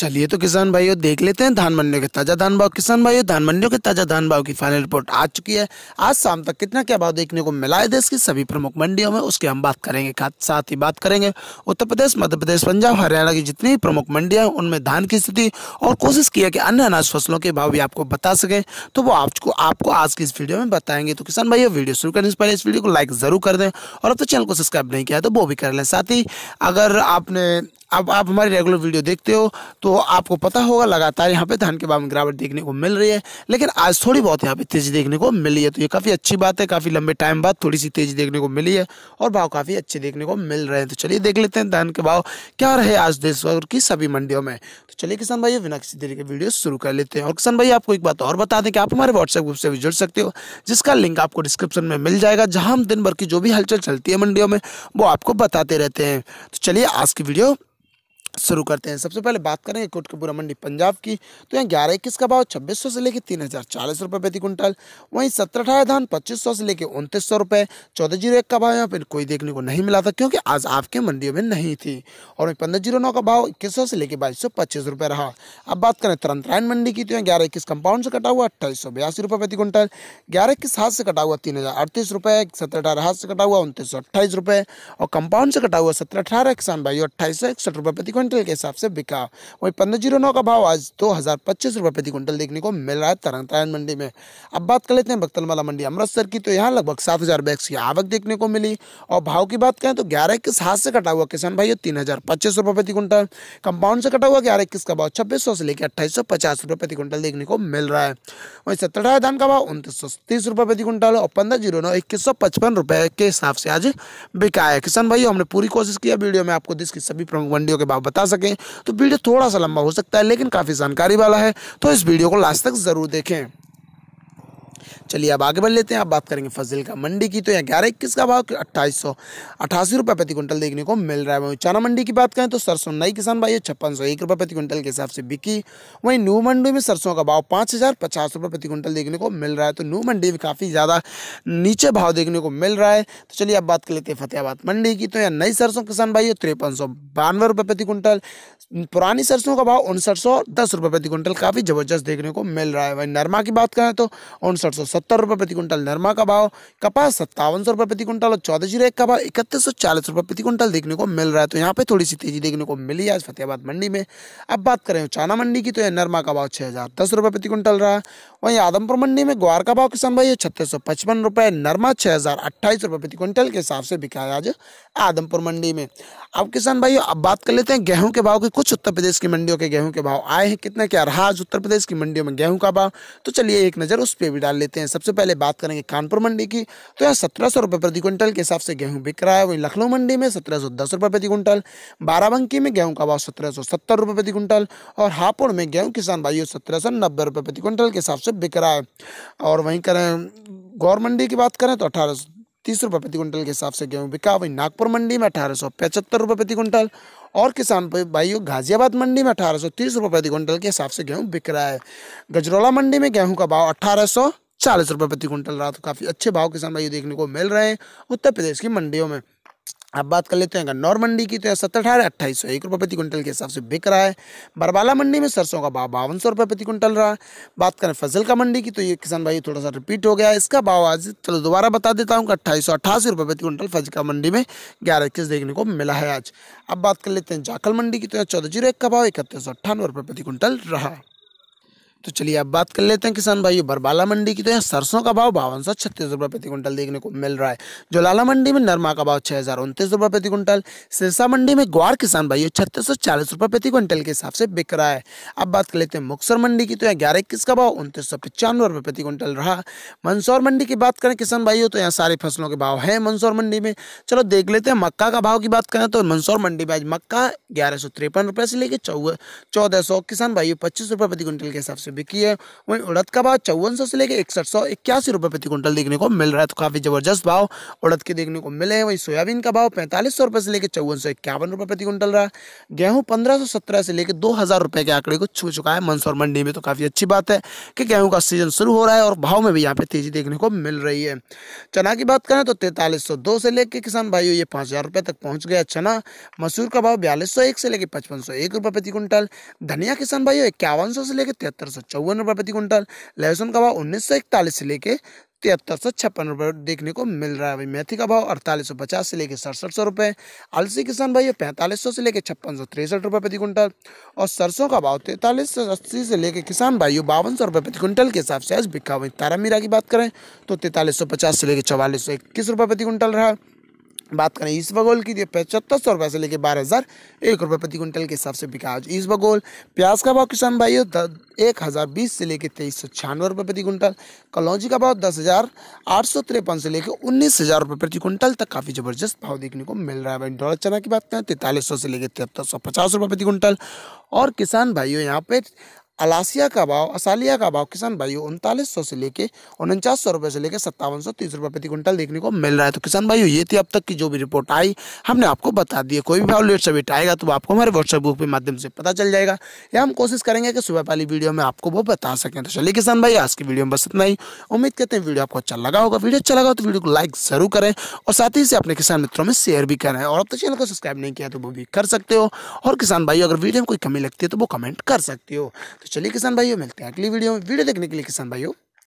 चलिए तो किसान भाइयों देख लेते हैं धान मंडियों के ताजा धान भाव। किसान भाइयों धान मंडियों के ताजा धान भाव की फाइनल रिपोर्ट आ चुकी है। आज शाम तक कितना क्या भाव देखने को मिला है देश की सभी प्रमुख मंडियों में, उसकी हम बात करेंगे। साथ ही बात करेंगे उत्तर प्रदेश, मध्य प्रदेश, पंजाब, हरियाणा की जितनी प्रमुख मंडियां हैं उनमें धान की स्थिति, और कोशिश की है कि अन्य अनाज फसलों के भाव भी आपको बता सकें, तो वो आपको आज की इस वीडियो में बताएंगे। तो किसान भाइयों वीडियो शुरू करने से पहले इस वीडियो को लाइक जरूर कर दें, और अब तो चैनल को सब्सक्राइब नहीं किया है तो वो भी कर लें। साथ ही अगर आप हमारी रेगुलर वीडियो देखते हो तो आपको पता होगा लगातार यहाँ पे धान के भाव में गिरावट देखने को मिल रही है, लेकिन आज थोड़ी बहुत यहाँ पे तेजी देखने को मिली है, तो ये काफ़ी अच्छी बात है। काफ़ी लंबे टाइम बाद थोड़ी सी तेजी देखने को मिली है और भाव काफ़ी अच्छे देखने को मिल रहे हैं। तो चलिए देख लेते हैं धान के भाव क्या रहे आज देश भर की सभी मंडियों में। तो चलिए किसान भाई बिना किसी देरी के वीडियो शुरू कर लेते हैं। और किसान भाई आपको एक बात और बता दें कि आप हमारे व्हाट्सएप ग्रुप से भी जुड़ सकते हो, जिसका लिंक आपको डिस्क्रिप्शन में मिल जाएगा, जहाँ हम दिन भर की जो भी हलचल चलती है मंडियों में वो आपको बताते रहते हैं। तो चलिए आज की वीडियो शुरू करते हैं। सबसे पहले बात करेंगे कोटकपुरा मंडी पंजाब की। तो यहाँ 1121 का भाव 2600 से लेकर 3040 रुपये प्रति कुंटल, वहीं 1718 धान 2500 से लेकर 2900 रुपये, 1401 का भाव यहाँ पर कोई देखने को नहीं मिला था क्योंकि आज आपके मंडियों में नहीं थी, और 1509 का भाव 2100 से लेकर 2225 रुपये रहा। अब बात करें तरनतारन मंडी की, तो यहाँ 1121 कंपाउंड से कटा हुआ 2882 रुपये प्रति कुंटल, 1121 हाथ से कटा हुआ 3038 रुपये, 1718 हाथ से कटा हुआ 2928 रुपये, और कंपाउंड से कटा हुआ 1718 किसान भाई 2861 रुपये प्रति क्विंटल के हिसाब से बिका। वहीं 1509 का भाव आज 2025 रुपये प्रति क्विंटल देखने को मिल रहा है तरनतारन मंडी में। अब बात कर लेते हैं बख्तलमाला मंडी अमृतसर की, तो यहाँ लगभग 7000 बैग की आवक देखने को मिली, और भाव की बात करें तो 1121 हाथ से कटा हुआ किसान भाइयों 3025 रुपये प्रति क्विंटल, कंपाउंड से कटा हुआ 1121 का भाव 2600 से लेकर 2850 रुपये प्रति क्विंटल देखने को मिल रहा है। वहीं 1718 धान का भाव 2930 रुपये प्रति क्विंटल, और 1509 2155 रुपये के हिसाब से आज बिका है। किसान भाइयों हमने पूरी कोशिश किया वीडियो में आपको देश की सभी प्रमुख मंडियों के भाव बता सकें, तो वीडियो थोड़ा सा लंबा हो सकता है लेकिन काफ़ी जानकारी वाला है, तो इस वीडियो को लास्ट तक ज़रूर देखें। चलिए अब आगे बढ़ लेते हैं। अब बात करेंगे फजिल का मंडी की, तो यहाँ 1121 का भाव 2888 रुपये प्रति क्विंटल देखने को मिल रहा है। वहीं चाना मंडी की बात करें तो सरसों नई किसान भाई 5601 रुपये प्रति क्विंटल के हिसाब से बिकी। वहीं नू मंडी में सरसों का भाव 5050 रुपये प्रति क्विंटल देखने को मिल रहा है, तो नू मंडी में काफ़ी ज़्यादा नीचे भाव देखने को मिल रहा है। तो चलिए अब बात कर लेते हैं फतेहाबाद मंडी की, तो यहाँ नई सरसों किसान भाई 5392 रुपये प्रति क्विंटल, पुरानी सरसों का भाव 5910 रुपये प्रति क्विंटल, काफ़ी ज़बरदस्त देखने को मिल रहा है। वहीं नरमा की बात करें तो 6970 रुपये प्रति क्विंटल नरमा का भाव, कपास 5700 रुपये प्रति क्विंटल, और 1401 का भाव 3140 रुपये प्रति क्विंटल देखने को मिल रहा है। तो यहाँ पे थोड़ी सी तेजी देखने को मिली आज फतेहाबाद मंडी में। अब बात करें चाना मंडी की, तो यह नरमा का भाव 6010 रुपये प्रति क्विंटल रहा। वहीं आदमपुर मंडी में ग्वार का भाव किसान भाई 3655 रुपये, नरमा 6028 रुपये प्रति क्विंटल के हिसाब से बिका है आज आदमपुर मंडी में। अब किसान भाई अब बात कर लेते हैं गेहूँ के भाव के। कुछ उत्तर प्रदेश की मंडियों के गेहूँ के भाव आए हैं, कितना क्या रहा आज उत्तर प्रदेश की मंडियों में गेहूँ का भाव, तो चलिए एक नज़र उस पर भी डाल लेते हैं। सबसे पहले बात करेंगे कानपुर मंडी की, तो यहाँ 1700 रुपये प्रति क्विंटल के हिसाब से गेहूं बिक रहा है। वहीं लखनऊ मंडी में 1710 रुपये प्रति क्विंटल, बाराबंकी में गेहूं का भाव 1770 रुपये प्रति क्विंटल, और हापुड़ में गेहूं किसान भाइयों 1790 रुपये प्रति क्विंटल के हिसाब से बिक रहा है। और वहीं करें गौर मंडी की बात करें तो 1830 रुपये प्रति क्विंटल के हिसाब से गेहूँ बिका। वहीं नागपुर मंडी में 1875 रुपये प्रति क्विंटल, और किसान भाइयों गाजियाबाद मंडी में 1830 रुपये प्रति क्विंटल के हिसाब से गेहूँ बिक रहा है। गजरौला मंडी में गेहूँ का भाव 1840 रुपये प्रति क्विंटल रहा, तो काफ़ी अच्छे भाव किसान भाई देखने को मिल रहे हैं उत्तर प्रदेश की मंडियों में। अब बात कर लेते हैं गन्नौर मंडी की, तो यहाँ 1718 2801 रुपये प्रति क्विंटल के हिसाब से बिक रहा है। बरबाला मंडी में सरसों का भाव 5200 रुपये प्रति क्विंटल रहा। बात करें फजल का मंडी की, तो ये किसान भाई थोड़ा सा रिपीट हो गया है, इसका भाव आज चलो दोबारा बता देता हूँ कि 2888 रुपये प्रति क्विंटल फजल का मंडी में 1121 देखने को मिला है आज। अब बात कर लेते हैं जाखल मंडी की, तो यहाँ 1401 का भाव 3198 रुपये प्रति क्विंटल रहा। तो चलिए अब बात कर लेते हैं किसान भाइयों बरबाला मंडी की, तो यहाँ सरसों का भाव 5236 रुपये प्रति क्विंटल देखने को मिल रहा है। जोलाला मंडी में नरमा का भाव 6029 रुपये प्रति क्विंटल, सिरसा मंडी में ग्वार किसान भाइयों 3640 रुपये प्रति क्विंटल के हिसाब से बिक रहा है। अब बात कर लेते हैं मुक्सर मंडी की, तो यहाँ 1121 का भाव 2995 रुपये प्रति क्विंटल रहा। मंदसौर मंडी की बात करें किसान भाइयों, तो यहाँ सारी फसलों के भाव है मंदसौर मंडी में। चलो देख लेते हैं मक्का का भाव की बात करें, तो मंदसौर मंडी में आज मक्का 1153 रुपये से लेकर 1400 किसान भाइयों 25 रुपये प्रति क्विंटल के हिसाब से बिकी है। वहीं उड़द का भाव 5400 से लेकर 6181 रुपये प्रति क्विंटल देखने को मिल रहा है, तो काफी जबरदस्त भाव उड़द के देखने को मिले हैं। वहीं सोयाबीन का भाव 4500 रुपये से लेकर 5451 रुपये प्रति क्विंटल रहा। गेहूं 1517 से लेकर 2000 रुपये के आंकड़े को छू चुका है मंसूर मंडी में, तो काफी अच्छी बात है कि गेहूं का सीजन शुरू हो रहा है और भाव में भी यहाँ पे तेजी देखने को मिल रही है। चना की बात करें तो 4302 से लेकर किसान भाइयों ये 5000 रुपये तक पहुँच गया चना। मसूर का भाव 4201 से लेकर 5501 रुपये प्रति क्विंटल। धनिया किसान भाइयों 5100 से लेकर 7354 रुपये प्रति क्विंटल। लहसुन का भाव 1941 से लेकर 7356 रुपये देखने को मिल रहा है। भाई मेथी का भाव 4850 से लेकर 6700 रुपये। अलसी किसान भाइयों 4500 से लेकर 5663 रुपये प्रति क्विंटल। और सरसों का भाव 4380 से लेकर किसान भाइयों 5200 रुपये प्रति क्विंटल के हिसाब से आज बिका। वहीं तारा मीरा की बात करें तो 4350 से लेकर 4421 रुपये प्रति क्विंटल रहा। बात करें ईस्ट बगोल की, 7500 रुपये से लेकर 12001 रुपये प्रति क्विंटल के हिसाब से बिका आज ईस्ट बगोल। प्याज का भाव किसान भाइयों 1020 से लेकर 2396 रुपये प्रति क्विंटल। कलौंजी का भाव 10853 से लेकर 19000 रुपये प्रति क्विंटल तक काफ़ी ज़बरदस्त भाव देखने को मिल रहा है। वहीं डॉलर चना की बात करें 4300 से लेकर 7350 रुपये प्रति क्विंटल। और किसान भाइयों यहाँ पे असालिया का भाव किसान भाइयों 3900 से लेके 4900 रुपये से लेके 5730 रुपये प्रति क्विंटल देखने को मिल रहा है। तो किसान भाइयों ये थी अब तक की जो भी रिपोर्ट आई, हमने आपको बता दी है। कोई भी भाव लेट सवेट आएगा तो आपको हमारे व्हाट्सएप ग्रुप के माध्यम से पता चल जाएगा, या हम कोशिश करेंगे कि सुबह वाली वीडियो में आपको वो बता सकें। तो चलिए किसान भाई आज की वीडियो में बस इतना ही। उम्मीद करते हैं वीडियो आपको अच्छा लगा होगा। वीडियो अच्छा लगा तो वीडियो को लाइक जरूर करें और साथ ही से अपने किसान मित्रों में शेयर भी करें। और अब तक चैनल को सब्सक्राइब नहीं किया तो वो भी कर सकते हो। और किसान भाई अगर वीडियो में कोई कमी लगती है तो वो कमेंट कर सकते हो। चलिए किसान भाइयों मिलते हैं अगली वीडियो में। वीडियो देखने के लिए किसान भाइयों